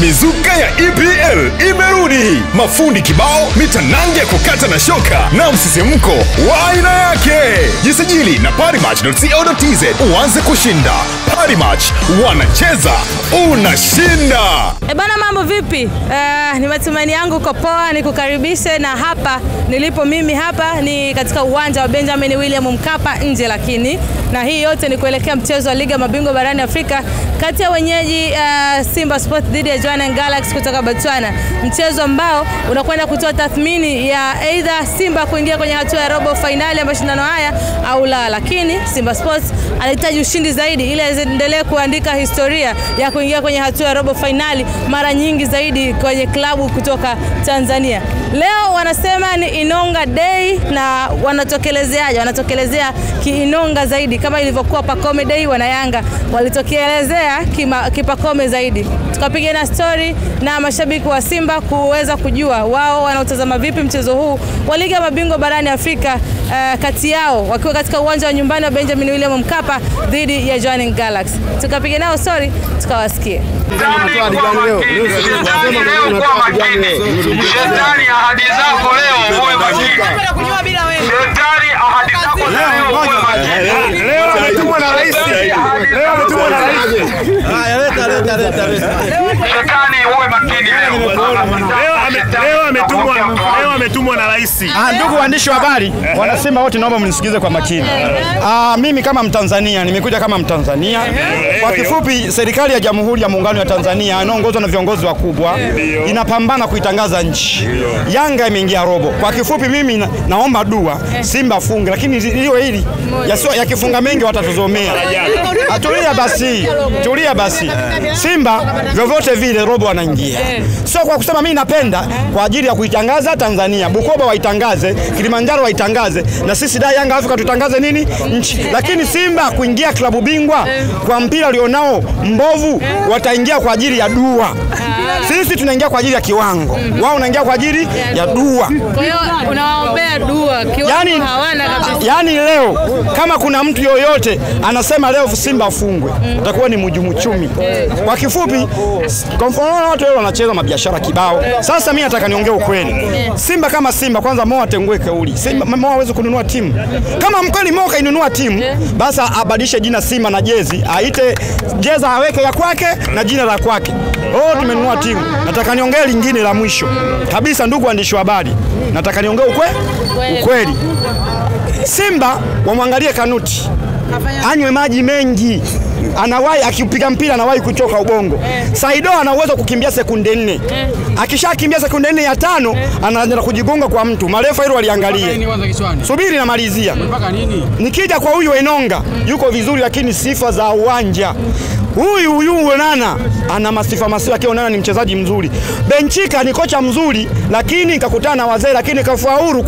Mizuka ya EPL imerudi. Mafundi kibao, mitanange kukata na shoka na msisimko wa aina yake. Jisajili na parimatch.co.tz uanze kushinda. Parimatch, wanacheza unashinda. Ebana, mambo vipi? Ni matumaini yangu kwa poa, nikukaribishe na hapa nilipo mimi hapa ni katika uwanja wa Benjamin William Mkapa nje, lakini na hii yote ni kuelekea mchezo wa Liga Mabingwa barani Afrika kati ya wenyeji Simba Sports dhidi ya Jwaneng Galaxy kutoka Botswana, mchezo ambao unakwenda kutoa tathmini ya either Simba kuingia kwenye hatua ya robo finali ya mashindano haya au la. Lakini Simba Sports anahitaji ushindi zaidi ili aendelee kuandika historia ya kuingia kwenye hatua ya robo finali mara nyingi zaidi kwenye klabu kutoka Tanzania. Leo wanasema ni Inonga Day, na wanatokelezeaje? Wanatokelezea kiinonga zaidi kama ilivyokuwa Pakome Day, wanayanga walitokelezea kipakome zaidi. Tukapiga na story na mashabiki wa Simba kuweza kujua wao wanaotazama vipi mchezo huu wa Liga Mabingwa barani Afrika kati yao wakiwa katika uwanja wa nyumbani wa Benjamin William Mkapa dhidi ya Jwaneng Galaxy. Tukapiga nao story tukawasikia. Leo ametumwa na rais. Ndugu waandishi wa habari, wanasema wote naomba mnisikize kwa makini. Mimi kama Mtanzania, nimekuja kama Mtanzania. Kwa kifupi, serikali ya Jamhuri ya Muungano wa Tanzania inaongozwa na viongozi wakubwa, inapambana kuitangaza nchi. Yanga imeingia robo. Kwa kifupi, mimi naomba dua Simba afunge, lakini liwe hili yakifunga mengi watatuzomea. Tulia basi. Simba vyovyote vile robo wanaingia. So kwa kusema mimi napenda kwa ajili ya kuitangaza Tanzania, Bukoba waitangaze, Kilimanjaro waitangaze, na sisi da Young Africans tutangaze nini nchi. Lakini Simba kuingia klabu bingwa kwa mpira lionao mbovu, wataingia kwa ajili ya dua. Sisi tunaingia kwa ajili ya kiwango, wao wanaingia kwa ajili ya dua. Kwa hiyo unawaombea dua, kiwango hawana kabisa. Yani leo kama kuna mtu yoyote anasema leo Simba afungwe, utakuwa ni mjumuchumi. Kwa kifupi, kwa mfano watu leo wanacheza mabiashara kibao. Sasa mimi nataka niongee ukweli. Simba kama Simba kwanza Moa atengue kauli. Simba Moa hawezi kununua timu. Kama mkweli Moa kainunua timu, basi abadilishe jina Simba na jezi, aite jeza aweke ya kwake na jina la kwake. Oh, tumenunua timu. Nataka niongee lingine la mwisho kabisa, ndugu waandishi wa habari. Nataka niongee ukweli. Simba wamwangalie Kanuti. Anywe maji mengi. Anawahi akipiga mpira anawahi kuchoka ubongo. Saido ana uwezo kukimbia sekunde 4. Akishakimbia sekunde 4 ya 5 anaanza kujigonga kwa mtu. Marefa hilo waliangalie. Subiri na malizia. Nikija kwa huyu Enonga, yuko vizuri lakini sifa za uwanja. Huyu Nana ana masifa yake. Nana ni mchezaji mzuri. Benchika ni kocha mzuri, lakini kakutana na wazee, lakini kafaulu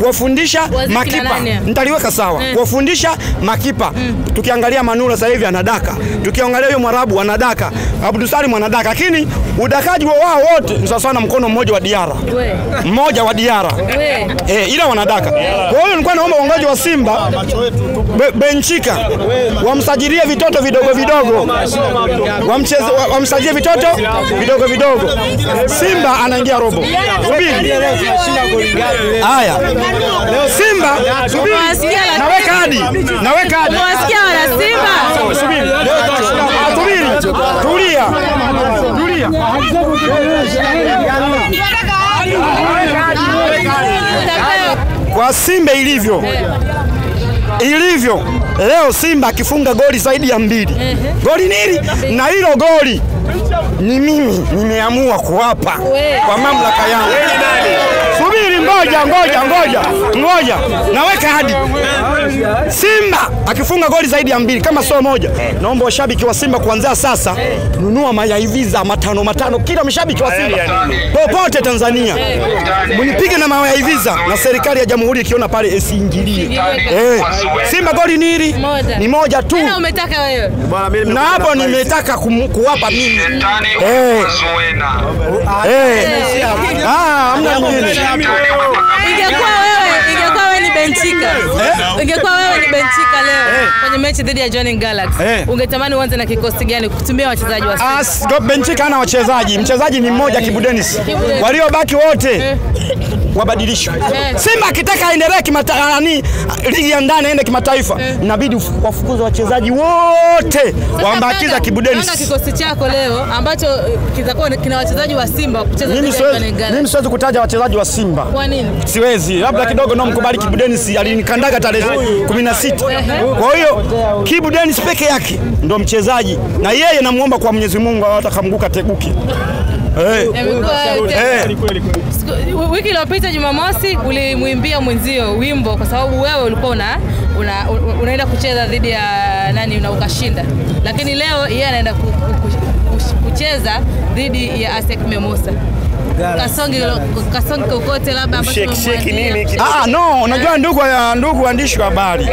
kuwafundisha makipa. Nitaliweka sawa. Kuwafundisha makipa. Tukiangalia Manula sasa hivi anadaka. Tukiangalia huyo Mwarabu anadaka. Abdulsalim anadaka. Lakini udakaji wao wote usasana mkono mmoja wa Diara. Mmoja wa Diara. Ila wanadaka. Kwa hiyo nilikuwa naomba uongozi wa Simba Benchika wamsajilie vitoto vidogo. Wamsajie vitoto vidogo. Simba anaingia robo. Subiri. Haya. Simba subiri. Naweka hadi. Unasikia wana Simba? Subiri. Tulia. Kwa Simba ilivyo leo, Simba akifunga goli zaidi ya 2. Goli nili na hilo goli ni mimi nimeamua kuwapa kwa mamlaka yangu. Subiri, ngoja. Naweka hadi. Simba akifunga goli zaidi ya 2 kama sio moja, naomba washabiki wa Simba kuanzia sasa nunua mayaiviza matano kila mshabiki wa Simba popote Tanzania. Mnipige na mayaiviza, na serikali ya Jamhuri ikiona pale isiingilie. Simba goli nili ni moja tu. Na hapo nimetaka kuwapa mimi. Amna mwingine. Ingekuwa wewe ni benchika. Ungekuwa wewe ni benchika leo kwenye mechi dhidi ya Jwaneng Galaxy, ungetamani uanze na kikosi gani kutumia wachezaji wa sasa? Benchika na wachezaji, mchezaji ni mmoja Kibu Dennis. Waliobaki wote wabadilishwe. Simba akitaka aendelee kimataifa, ligi ya ndani aende kimataifa, inabidi wafukuze wachezaji wote, waambakiza Kibu Dennis. Kuna kikosi chako leo ambacho kitakuwa kina wachezaji wa Simba kucheza dhidi ya Jwaneng Galaxy. Mimi siwezi kutaja wachezaji wa Simba. Kwa nini? Siwezi. Labda kidogo na mkubali Kibu Dennis alinikandaga tarehe 16. Kwa hiyo Kibu Dennis peke yake ndo mchezaji, na yeye namuomba kwa Mwenyezi Mungu atakamguka teguki. Wiki iliyopita Jumamosi ulimwimbia mwenzio wimbo kwa sababu wewe ulikuwa unaenda kucheza dhidi ya nani na ukashinda. Lakini leo yeye anaenda kucheza dhidi ya Asec Mimosa. Kasongi kokote labda ambacho shake nini? No, unajua ndugu waandishi wa habari.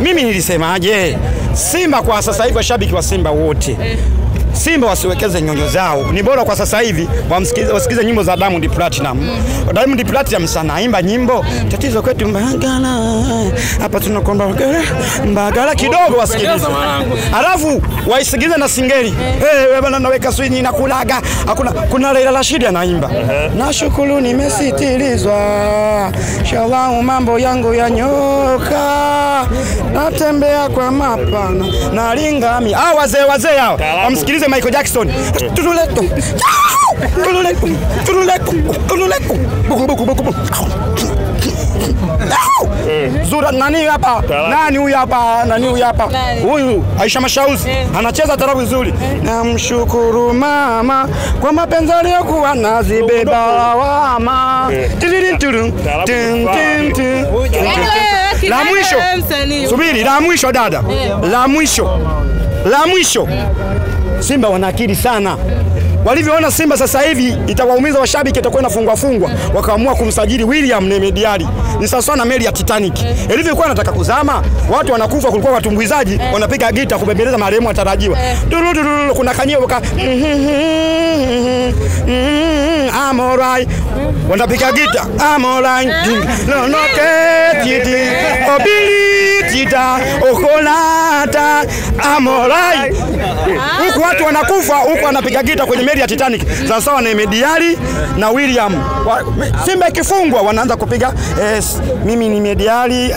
Mimi nilisemaje? Simba kwa sasa hivi washabiki wa Simba wote, Simba wasiwekeze nyonyo zao. Ni bora kwa sasa hivi wasikize nyimbo za Diamond Platinum. Diamond Platinum sana imba nyimbo. Tatizo kwetu Mbagala. Hapa tunakomba Mbagala kidogo wasikilize. Alafu waisikize na singeli. Wewe bana naweka swingi na kulaga. Kuna Leila Rashid anaimba. Nashukuru nimesitilizwa. Shalau mambo yangu yanyoka. Natembea kwa mapana na lingami. Wazee hao. Wamsikilize Michael Jackson. Tululeko. Buku. Zura nani hapa? Nani huyu hapa? Huyu Aisha Mashauzi anacheza tarabu nzuri. Namshukuru mama kwa mapenzi aliyokuwa nazibeba wama. La mwisho dada. La mwisho. Simba wanaakili sana. Walivyoona Simba sasa hivi itawaumiza washabiki itakuwa inafungwa, wakaamua kumsajili William Nemediali. Ni sawa na meli ya Titanic. Ilivyokuwa nataka kuzama, watu wanakufa, kulikuwa watumbuizaji wanapiga gita kubembeleza marehemu atarajiwa. Kuna kanyeo waka I'm alright. Wanapiga gita I'm alright. No no get it. Obili tita okolata I'm alright. Huko watu wanakufa, huko wanapiga gita kwenye meli ya Titanic. Sawa na Mediali na William. Simba ikifungwa wanaanza kupiga mimi ni Mediali,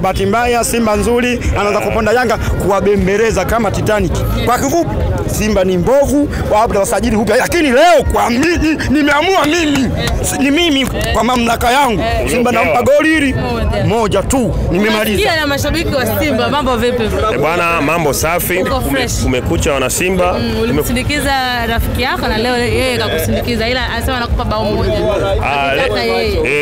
bahati mbaya Simba nzuri, anaanza kuponda Yanga kuwabembeleza kama Titanic. Kwa kifupi Simba ni mbovu, labda wasajili huko. Lakini leo kwa mimi nimeamua mimi kwa mamlaka yangu. Simba nampa goli hili moja tu. Nimemaliza. Pia na mashabiki wa Simba mambo vipi? Bwana mambo safi. Kumekucha wana Simba. Ulimsindikiza rafiki yako na leo yeye kakusindikiza ila anasema anakupa bao moja.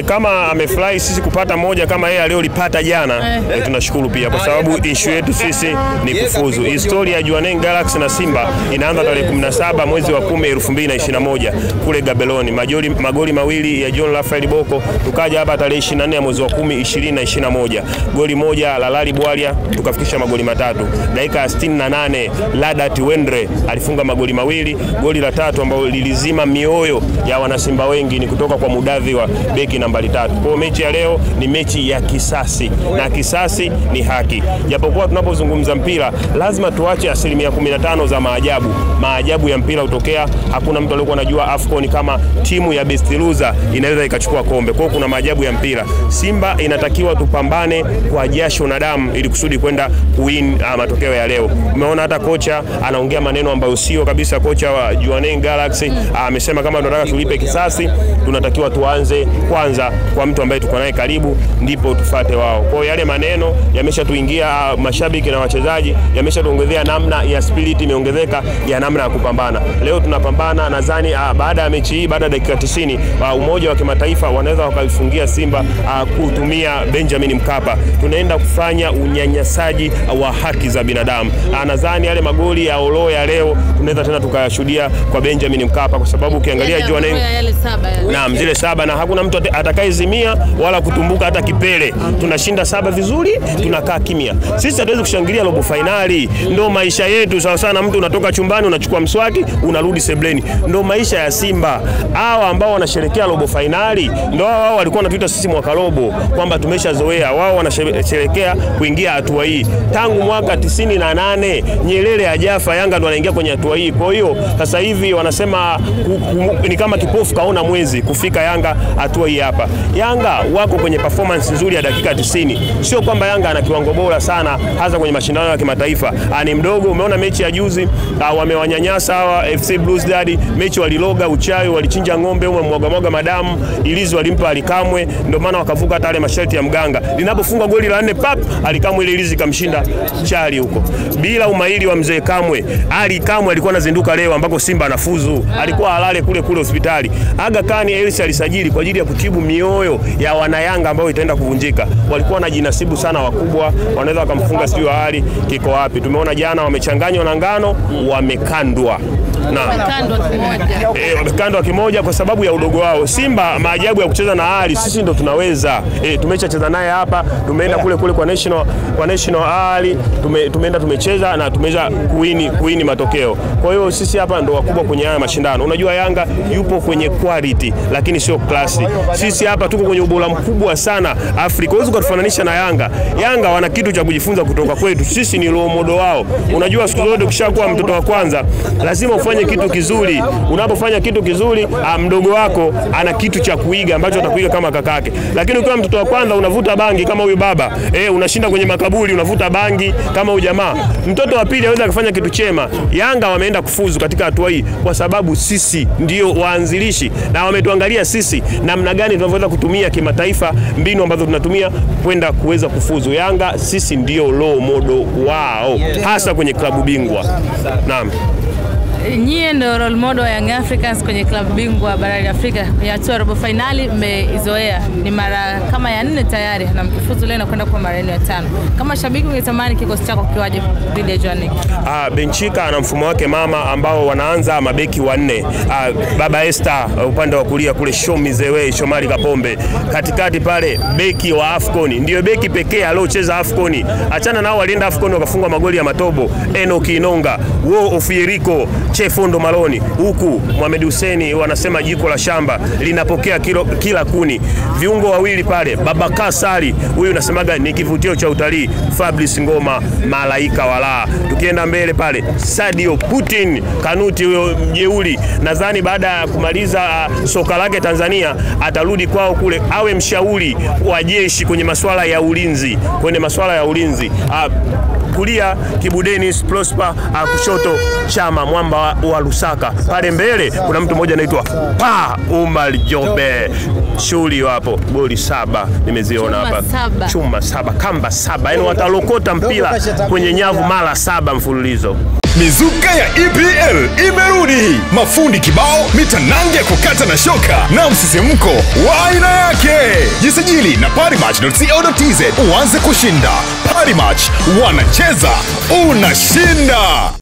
Kama amefurahi sisi kupata moja kama yeye aliyolipata jana, tunashukuru pia kwa sababu issue yetu sisi ni kufuzu. Historia ya Jwaneng Galaxy na Simba inaanza tarehe 17 mwezi wa 10 2021 kule Gabeloni. Magoli mawili ya John Rafael Boko, tukaja hapa tarehe 24 mwezi wa 10 2021. Goli moja la Lali Bwalia tukafikisha magoli matatu. Dakika ya 68 Ladat Wendre alifunga magoli mawili. Goli la tatu ambalo lilizima mioyo ya wanasimba wengi ni kutoka kwa Mudavi wa beki nambari 3. Kwa mechi ya leo ni mechi ya kisasi na kisasi ni haki. Japokuwa tunapozungumza mpira lazima tuache 15% za maajabu. Maajabu ya mpira hutokea. Hakuna mtu aliyekuwa anajua AFCON kama timu ya best loser inaweza ikachukua kombe. Kwa hiyo kuna maajabu ya mpira. Simba inatakiwa tupambane kwa jasho na damu ili kusudi kwenda win matokeo ya leo. Umeona hata kocha anaongea maneno ambayo sio kabisa. Kocha wa Jwaneng Galaxy amesema kama tunataka tulipe kisasi, tunatakiwa tuanze kwanza kwa mtu ambaye tuko naye karibu ndipo tufuate wao. Kwa hiyo yale maneno yameshatuingia mashabiki na wachezaji, yameshatuongezea namna ya spirit imeongezeka ya namna ya kupambana. Leo tunapambana nadhani baada ya mechi hii, baada ya dakika 90 umoja wa kimataifa wanaweza wakaifungia Simba kutumia Benjamin Mkapa. Tunaenda kufanya unyanyasaji wa haki za binadamu. Nadhani yale magoli ya Olo ya leo tunaweza tena tukayashuhudia kwa Benjamin Mkapa, kwa sababu ukiangalia Jwaneng na zile saba, na hakuna mtu atakayezimia wala kutumbuka hata kipele. Tunashinda saba vizuri, tunakaa kimya. Sisi hatuwezi kushangilia robo finali. Ndio maisha yetu. Sawa sana, mtu unatoka chumbani unachukua mswaki unarudi sebleni. Ndio maisha ya Simba. Hawa ambao wanasherehekea robo finali ndio wao walikuwa wanatuita sisi mwaka robo kwamba tumeshazoea. Wao wanasherehekea kuingia hatua hii tangu mwaka 98. Nyerere hajafa, Yanga ndio anaingia kwenye hatua hii. Kwa hiyo sasa hivi wanasema ni kama kipofu kaona mwezi kufika Yanga hatua hii hapa. Yanga wako kwenye performance nzuri ya dakika 90. Sio kwamba Yanga ana kiwango bora sana hasa kwenye mashindano ya kimataifa. Ni mdogo, umeona mechi ya juzi wamewanyanyasa hawa FC Blues Daddy. Mechi waliloga uchawi, walichinja ngombe, mwaga madamu, Ilizi walimpa Alikamwe, ndio maana wakavuka hata ile masharti ya mganga. Linapofunga goli la 4 pap, Alikamwe ile Ilizi kamshinda chali huko. Bila umaili wa mzee Kamwe, Alikamwe alikuwa anazinduka leo ambako Simba anafuzu. Alikuwa alale kule hospitali. Aga Khan Elsa alisajili kwa ajili ya kutibu mioyo ya wanayanga ambao itaenda kuvunjika. Walikuwa wanajinasibu sana wakubwa, wanaweza wakamfunga sio hali kiko wapi. Tumeona jana wamechanganywa na ngano, wamekandwa. Wamekandwa kimoja kwa sababu ya udogo wao. Simba maajabu ya kucheza na hali, sisi ndo tunaweza. Tumecheza naye hapa, tumeenda kule kwa national hali, tumeenda tumecheza na tumeweza kuini matokeo. Kwa hiyo sisi hapa ndo wakubwa kwenye haya mashindano. Unajua Yanga yupo kwenye quality lakini sio class. Sisi hapa tuko kwenye ubora mkubwa sana Afrika. Huwezi kutufananisha na Yanga. Yanga wana kitu cha kujifunza kutoka kwetu. Sisi ni role model wao. Unajua siku zote ukishakuwa mtoto wa kwanza lazima ufanye kitu kizuri. Unapofanya kitu kizuri, mdogo wako ana kitu cha kuiga ambacho atakuiga kama kakake. Lakini ukiwa mtoto wa kwanza unavuta bangi kama huyu baba, unashinda kwenye makaburi unavuta bangi kama huyu jamaa. Mtoto wa pili anaweza kufanya kitu chema. Yanga wameenda kufuzu katika hatua hii kwa sababu sisi ndio waanzilishi na wametuangalia sisi namna gani tunaweza kutumia kimataifa mbinu ambazo tunatumia kwenda kuweza kufuzu. Yanga sisi ndio low model wao hasa kwenye klabu bingwa. Naam. Nyie ndio role model ya Young Africans kwenye klabu bingwa barani Afrika. Ya robo finali mmeizoea ni mara kama ya 4 tayari na mkifuzu leo nakwenda kwa mara ya 5. Kama shabiki ungetamani kikosi chako kiwaje dhidi ya Jwaneng? Benchika ana mfumo wake mama ambao wanaanza mabeki wanne. Baba Esther upande wa kulia kule Shomizewe Shomari Kapombe, katikati pale beki wa Afcon, ndio beki pekee aliocheza Afcon. Achana nao walienda Afcon wakafunga magoli ya matobo. Enoch Inonga, Wo Ofieriko, Chefondo Maloni, huku Mohamed Hussein wanasema jiko la shamba linapokea kila kuni. Viungo wawili pale, Babaka Sari, huyu unasemaga ni kivutio cha utalii, Fabrice Ngoma, malaika wala. Tukienda mbele pale, Sadio Putin, Kanuti huyo mjeuri, nadhani baada ya kumaliza soka lake Tanzania atarudi kwao kule awe mshauri wa jeshi kwenye masuala ya ulinzi, kulia Kibu Dennis Prosper, kushoto Chama Mwamba wa Lusaka. Pale mbele kuna mtu mmoja anaitwa Pa Umar Jobe. Shuli wapo goli 7 nimeziona hapa, chuma 7, kamba 7, yani watalokota mpira kwenye nyavu mara 7 mfululizo. Mizuka ya EPL imerudi. Mafundi kibao, mitanange kukata na shoka na msisimko wa aina yake. Jisajili na parimatch.co.tz uanze kushinda. Parimatch, wanacheza unashinda.